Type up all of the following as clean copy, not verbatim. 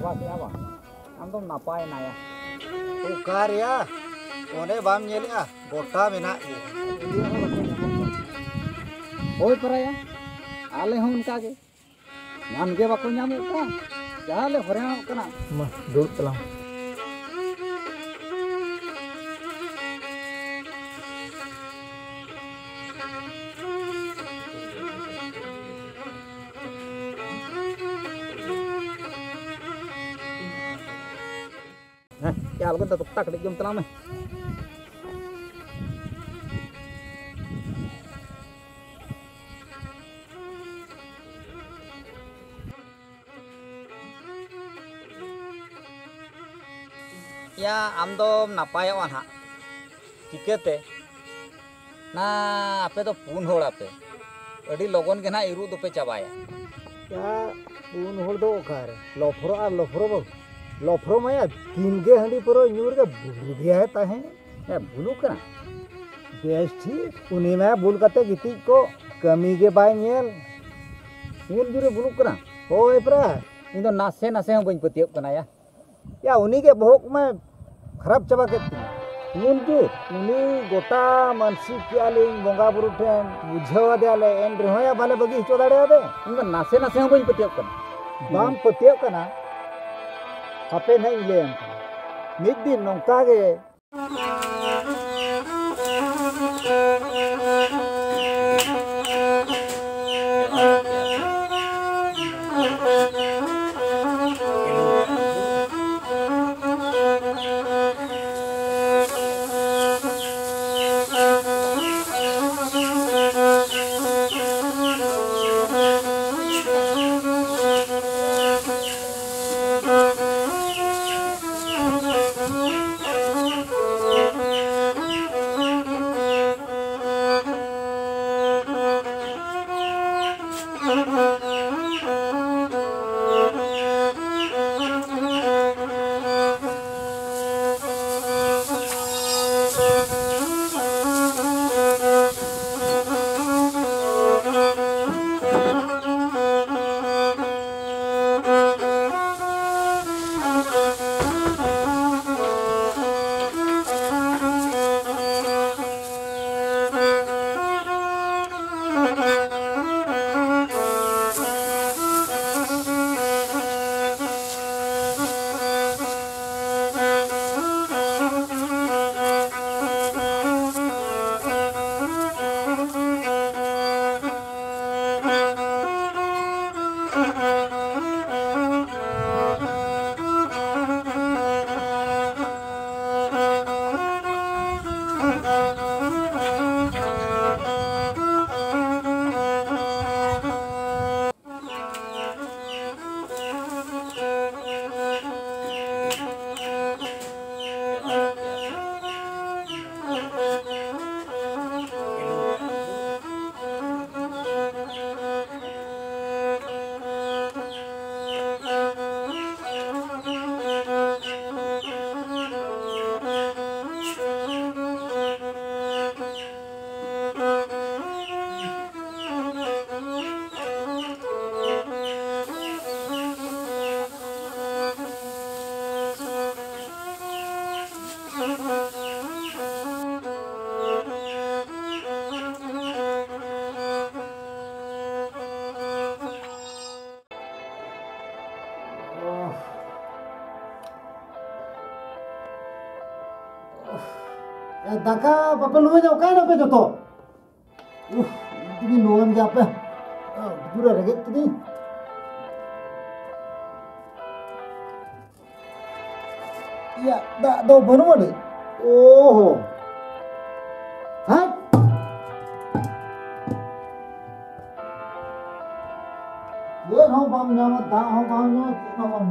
Abah siapa? Antum napai naya? Tukar ya. One bang nyeli ah, gota menak. Oi peraya, ale hong kage. Nam ge bako nyamuk kan? Jale horeng kena. Mah duduk telang. Ya algun tetuk tak dik jom telang meh. Ya am dom napai awan ha. Tikete. Na ape to pun hol ape. Adi logon ke na iru do pe chabaya. Ya pun hol do kar. Lofro ar lofro bo. लफरो माया तीनगे हंडी पर your के भूल गया ता है या भूलू करा base थी उन्हें मैं भूल करते गीती को कमी के बाय नेल मूल जुरे भूलू करा ओए परा इन तो नासे नासे हम बन पतियो बनाया या उन्हीं के भोग में खराब चबा के मूल के उन्हीं गोटा मनसी क्याले गंगा बुरुठेन बुझवा देले एंड होया भले बगी चोदाड़े दे इन नासे नासे हम बन पतियो करा बाम पतियो करा अपने नहीं ले मिट्टी नोंका के दाका बापे लुए जाओ कहीं ना पे जोतो इतनी नोएम जापे दूरा रह गए इतनी या दा दो बनो वाले ओहो हाँ ये हाँ बाम जाओ दा हाँ बाम जाओ ना बाम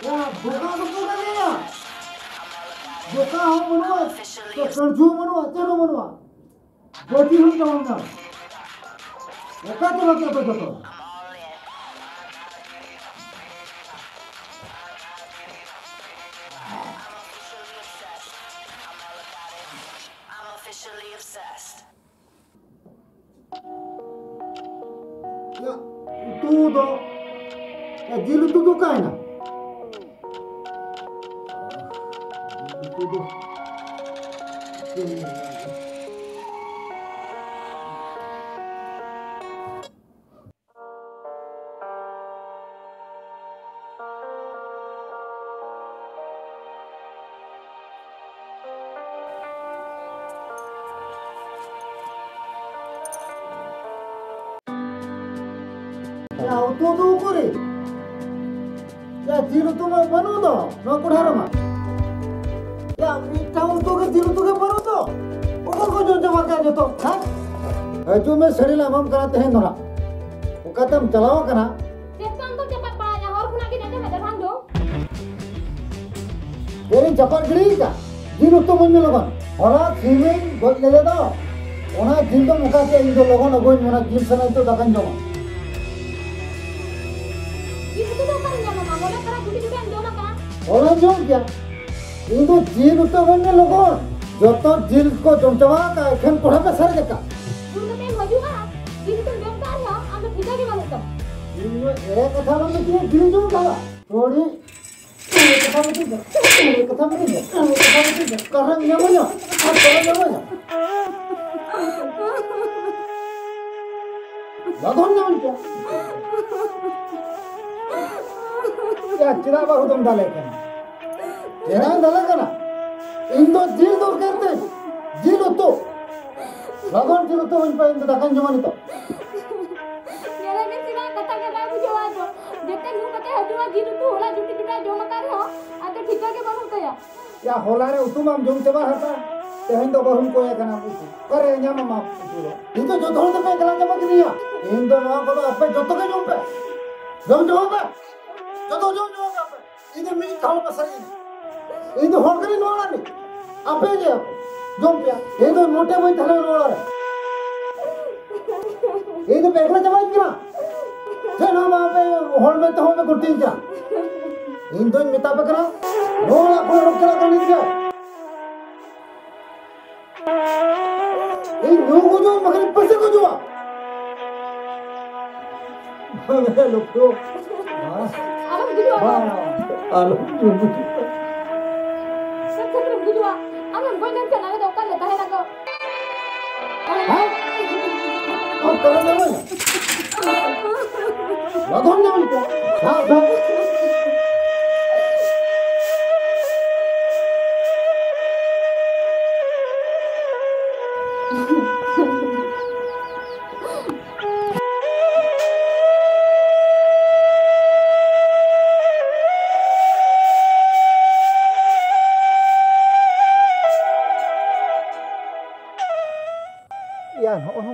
officially obsessed. Ya tudo ya dilo tudo kaina tudo ᱡᱚᱢᱟ और जो क्या इन तो जील तो बने लोगों जो तो जील को जमचवा का खेल पढ़ा पे सर देखा तुम तो मैं मजूगा जील तो जमता है हम तो पूजा के बारे में जील ये कथा में क्यों जील जो था थोड़ी कथा में जील कथा में जील कथा में जील करन जमो क्या चिरा बाहु तुम डाले क्या तेरा डाला करना इन दो जील दूर करते जील तो लगन जील तो उन पर इन दखन जमानी तो मेरे में सिवा कथा के बारे में जवाब दो जते नु कते हजुआ जील तो होला जुटी बिटा जोम कर हो आ तो ठीका के बारे में या होला रे उतुम हम जोम सेवा हता तेहन तो बहुम कोया कना करे न्याम मा इन तो जो धोल तो पे गला जमा दिया इन तो ना को अपे जतो के जोम पे जोम जोबा जतो जोम जोबा इन में खाओ पसरी इन होगरी नोला ने आपे जे जोम पे इन मोटे में थले नोला रे इन बेगला जवाई किना जे नाम आपे होल में तो होवे कुर्ती जा इन तो मिता बकरा नोला को रोकला करनी जा इन नो को जो मगर पैसे को जुआ भले लोग तो आलम गिरो आलम गिरो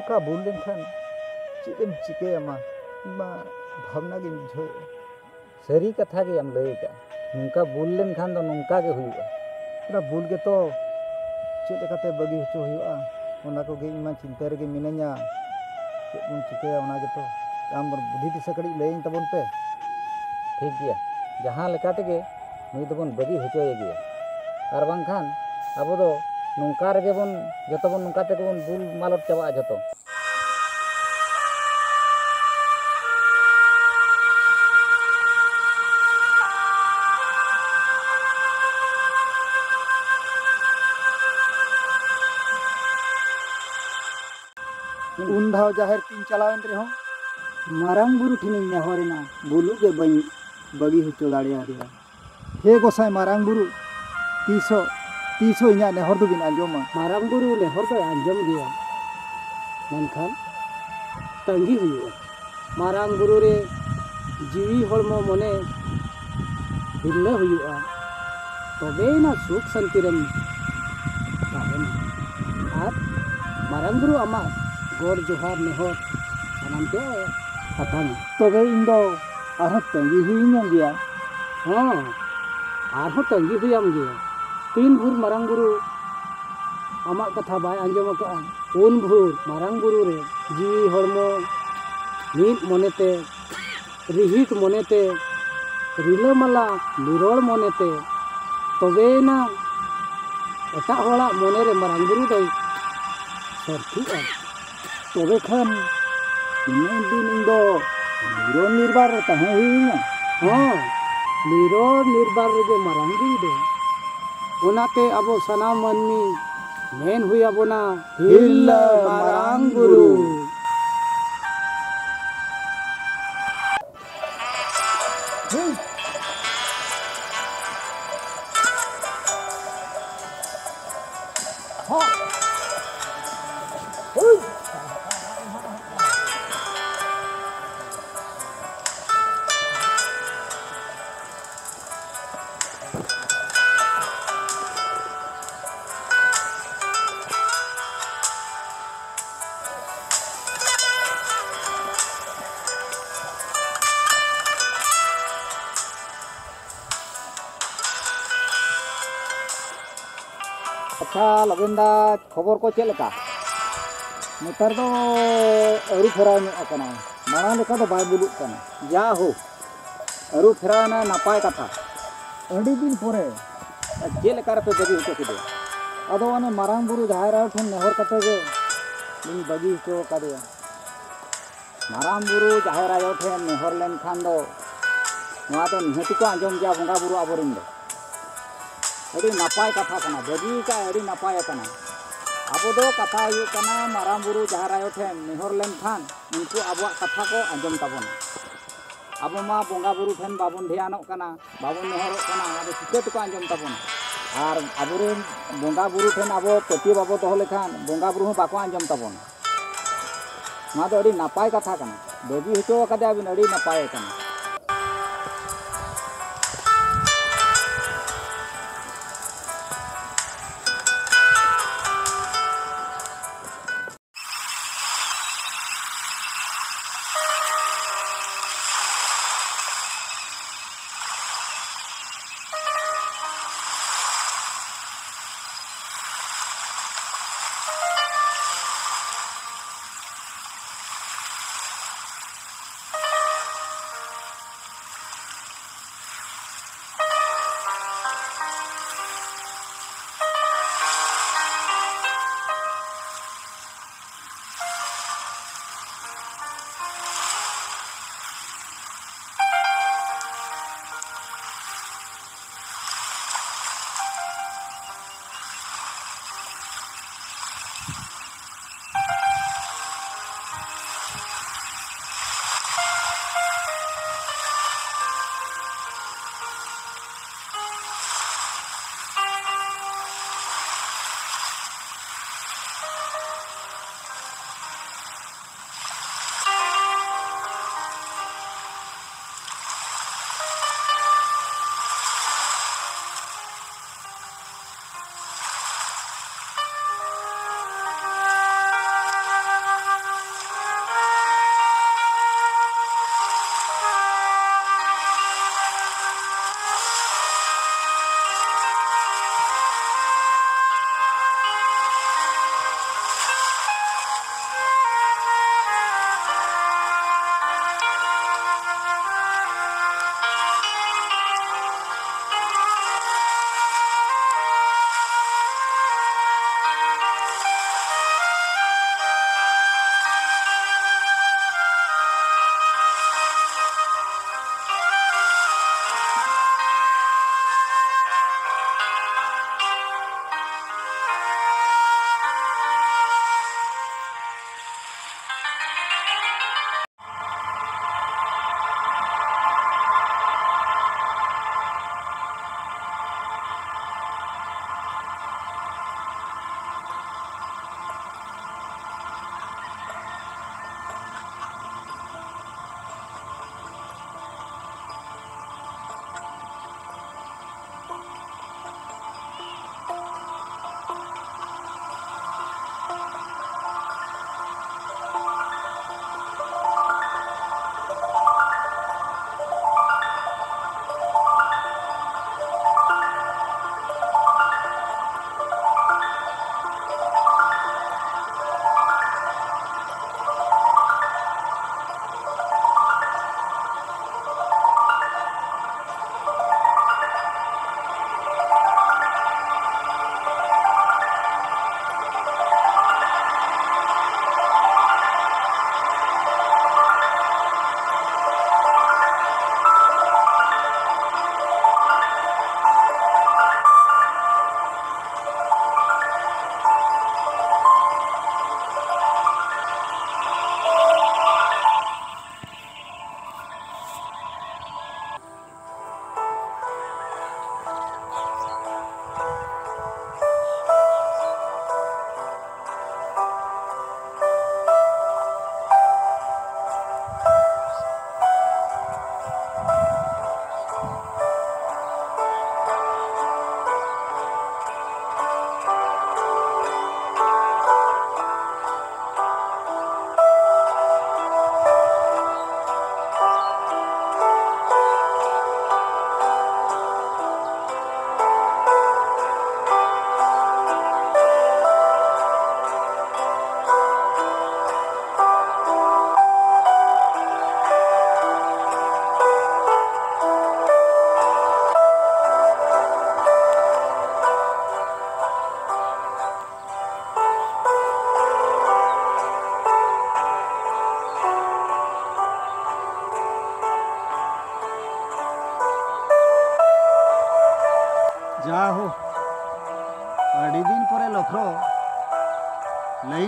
का बोल लेन खान चिकन चिके अमा मा भावना के बुझो सरी कथा के हम लएगा उनका बोल लेन खान तो उनका के हुआ पूरा बोल के तो चेक करते बगी होचो हुआ ओना को गे इमा चिंता रे के मिनया चिकन चिके ओना के तो काम बुद्धि दिस कड़ी लेन तबन पे ठीक गया जहां लकाते के नी तबन बगी होचो गया और बंग खान अब तो नंका रे बन जतो बन नंका ते बन बोल मालट चावा जतो उन धाव जाहिर तीन चलावेन रे हो माराम गुरु ठिन नेहरेना बोलू के बई बगी हिचो दाड़िया रे हे गोसाई माराम गुरु 300 ᱤᱧᱟᱹᱜ ᱱᱮᱦᱚᱨ ᱫᱚᱵᱤᱱ ᱟᱸᱡᱚᱢᱟ ᱢᱟᱨᱟᱝ ᱵᱩᱨᱩ ᱱᱮᱦᱚᱨ ᱫᱚᱭ ᱟᱸᱡᱚᱢ ᱜᱮᱭᱟ ᱢᱮᱱᱠᱷᱟᱱ ᱛᱟᱺᱜᱤ ᱦᱩᱭᱩᱜᱼᱟ ᱢᱟᱨᱟᱝ ᱵᱩᱨᱩ ᱨᱮ ᱡᱤᱣᱤ ᱦᱚᱲᱢᱚ ᱢᱚᱱᱮ ᱦᱤᱞᱟᱹ ᱦᱩᱭᱩᱜᱼᱟ ᱛᱚᱵᱮᱱᱟ ᱥᱩᱠ ᱥᱟᱱᱛᱤ ᱨᱮᱢ ᱛᱟᱦᱮᱱᱟ ᱟᱨ ᱢᱟᱨᱟᱝ ᱵᱩᱨᱩ ᱟᱢᱟᱜ ᱜᱚᱰ ᱡᱚᱦᱟᱨ ᱱᱮᱦᱚᱨ ᱥᱟᱱᱟᱢ ᱠᱚ ᱦᱟᱛᱟᱣᱟ ᱛᱚᱵᱮ ᱤᱧ ᱫᱚ ᱟᱨᱦᱚᱸ ᱛᱟᱺᱜᱤ ᱦᱩᱭᱤᱧ ᱜᱮᱭᱟ ᱦᱮᱸ आरहों तंगी हुयम गे तीन भूर मारांग गुरु आमाक कथा बाय आंजम आका उन भूर मारांग गुरु रे जीवी हड़मो नीत मनेते रिहिट मनेते रिलमाला निरोल मनेते तबेना एटाक हड़ाक मनेरे मारांग गुरु दोय सरथिया तबे खान इन दिन दो निरोल निर्बार ताहे हुईना हाँ निरोल निर्बार रे मारांग गुरु दे उनाते अब सना मनमी मेन हुई अबोना हिल मारांग गुरु अच्छा लगन दा खबर को चेक लेका नेतार दो अरु फेराव नुकना मारांग लेका दो बाय बुलुक कना या हो अरु फेराव ना नापाय कथा अड़ी दिन पोरे चेक लेका रे बगी होतो किदे अदो अने मारांग गुरु जायरा ठन नेहर कते गे इन बगी होतो कदे मारांग गुरु जायरा यो ठन नेहर लेन खान दो नवा तो निहति को आंजम जा बंगा गुरु आबरिन दो अड़ी नपाय कथा कना बगी का अड़ी नपाय कना आबो दो कथा यो कना मारांग गुरु जहारायो ठेन निहर लेन खान उनको आबो कथा को आंजम ताबन आबो मा बंगा गुरु ठेन बाबन ध्यानो कना बाबन नेहरो कना आबो सिकत को आंजम ताबन आर आबो रे बंगा गुरु ठेन आबो पति बाबो तो लेखान बंगा गुरु बाको आंजम ताबन मा दो अड़ी नपाय कथा कना बगी होतो कदा बिन अड़ी नपाय कना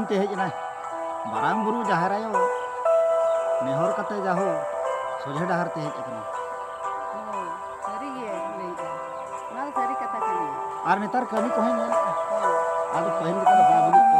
ᱛᱮ ᱦᱮᱡ ᱮᱱᱟᱭ ᱢᱟᱨᱟᱝ ᱵᱩᱨᱩ ᱡᱟᱦᱮᱨ ᱟᱭᱳ ᱱᱮᱦᱚᱨ ᱠᱟᱛᱮ ᱡᱟᱦᱳ ᱥᱚᱡᱷᱮ ᱰᱟᱦᱟᱨ ᱛᱮ ᱦᱮᱡ ᱟᱠᱟᱱᱟ। ᱥᱟᱹᱨᱤ ᱜᱮ ᱞᱟᱹᱭᱮᱜᱼᱟ ᱱᱚᱣᱟ ᱫᱚ ᱥᱟᱹᱨᱤ ᱠᱟᱛᱷᱟ ᱠᱟᱱᱟ। ᱟᱨ ᱱᱮᱛᱟᱨ ᱠᱟᱹᱢᱤ ᱠᱚᱦᱚᱸ ᱧᱮᱞ ᱟᱫᱚ ᱯᱟᱹᱦᱤᱞ ᱞᱮᱠᱟ ᱫᱚ ᱵᱟᱝ ᱦᱩᱭᱩᱜ ᱠᱟᱱᱟ।